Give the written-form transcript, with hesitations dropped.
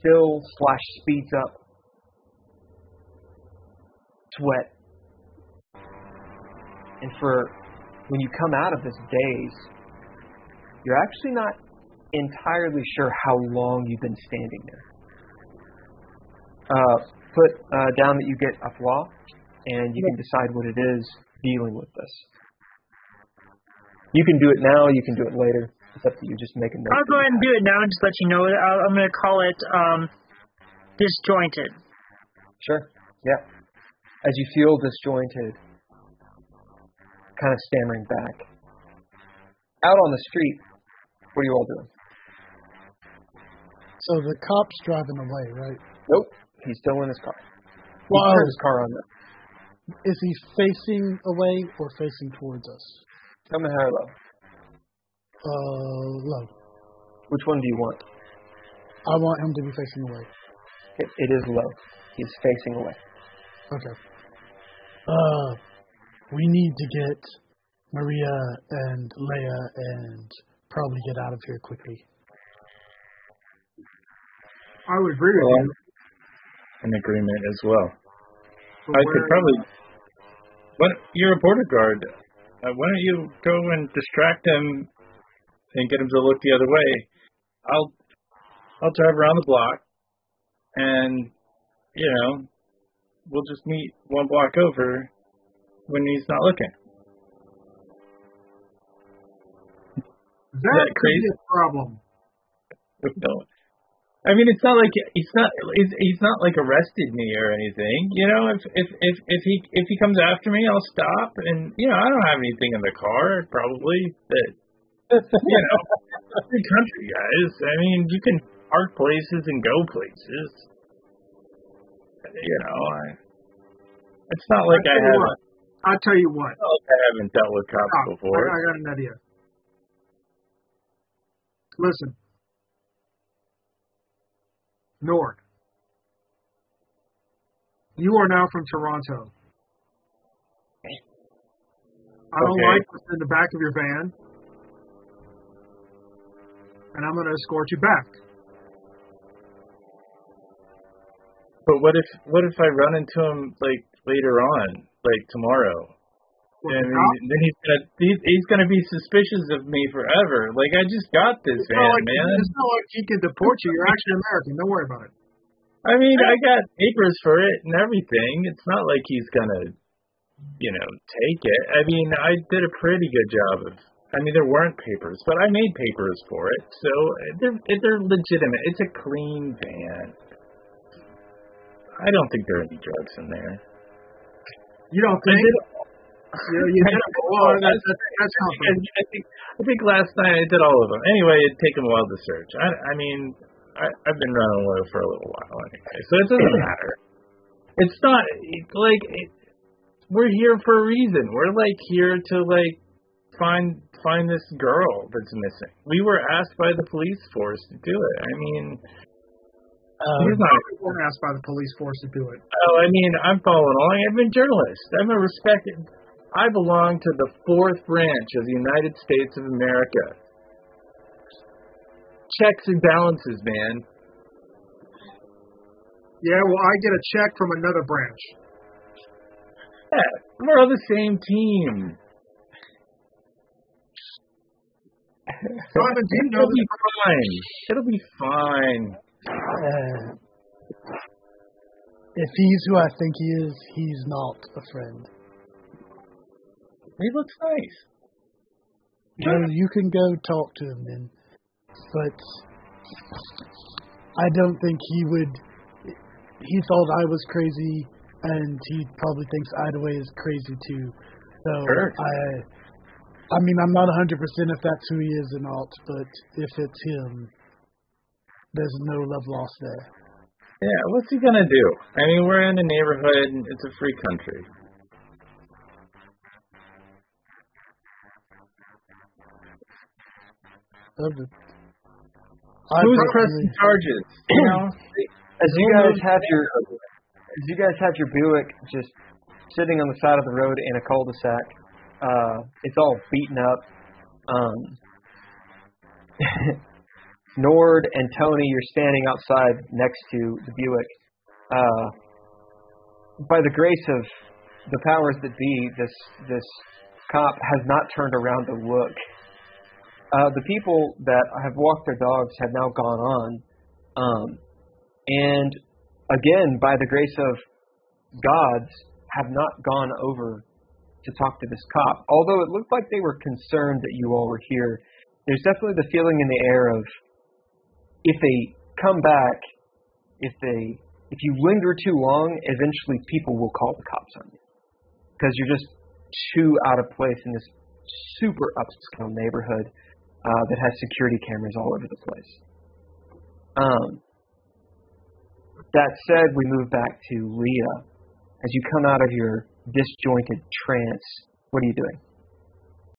still / speeds up sweat. And for when you come out of this daze, you're actually not entirely sure how long you've been standing there. Put down that you get a flaw, and you can decide what it is dealing with this. You can do it now, you can do it later. It's up to you, just make a note. I'll go ahead and do it now and just let you know. I'm going to call it disjointed. Sure, yeah. As you feel disjointed, kind of stammering back. Out on the street, what are you all doing? So the cop's driving away, right? Nope, he's still in his car. Well, he turned his car on though. Is he facing away or facing towards us? Tell me high or low. Low. Which one do you want? I want him to be facing away. It is low. He's facing away. Okay. We need to get Maria and Leah and probably get out of here quickly. I would agree with you. An agreement as well. But I could probably... What? You're a border guard. Why don't you go and distract him and get him to look the other way? I'll drive around the block, and we'll just meet one block over when he's not looking. That could be a problem. No. I mean, it's not like he's not like arrested me or anything. If he comes after me, I'll stop, and I don't have anything in the car probably that the country guys. I mean, you can park places and go places. It's not like I haven't. I'll tell you what. I haven't dealt with cops before. I got an idea. Listen. Nord, you are now from Toronto. I don't like what's in the back of your van, and I'm going to escort you back. But what if I run into him like later on, like tomorrow? And then he's gonna be suspicious of me forever. Like, I just got this van, man. It's not like he can deport you. You're actually American. Don't worry about it. I mean, I got papers for it and everything. It's not like he's gonna, take it. I mean, I did a pretty good job of. I mean, there weren't papers, but I made papers for it, so they're legitimate. It's a clean van. I don't think there are any drugs in there. You don't think? I think last night I did all of them. Anyway, it'd take him a while to search. I've been running low for a little while anyway, so it doesn't matter. It's not like we're here for a reason. We're here to find this girl that's missing. We were asked by the police force to do it. I mean, we were asked by the police force to do it. Oh, I mean, I'm following along. I've been a journalist. I'm a respected. I belong to the 4th branch of the United States of America. Checks and balances, man. Yeah, well, I get a check from another branch. Yeah, we're on the same team. It'll be fine. It'll be fine. If he's who I think he is, he's not a friend. He looks nice. Well, you can go talk to him then. But I don't think he would. He thought I was crazy, and he probably thinks Idaway is crazy too. So sure. I mean, I'm not 100% if that's who he is or not, but if it's him, there's no love lost there. Yeah, what's he gonna do? I mean, we're in a neighborhood, and it's a free country. Who's pressing charges? As you guys have your Buick just sitting on the side of the road in a cul-de-sac, it's all beaten up. Nord and Tony, you're standing outside next to the Buick. By the grace of the powers that be, this cop has not turned around to look. The people that have walked their dogs have now gone on. And again, by the grace of gods, have not gone over to talk to this cop. Although it looked like they were concerned that you all were here, there's definitely the feeling in the air of if they come back, if you linger too long, eventually people will call the cops on you. Because you're just too out of place in this super upscale neighborhood that has security cameras all over the place. That said, we move back to Leah. As you come out of your disjointed trance, what are you doing?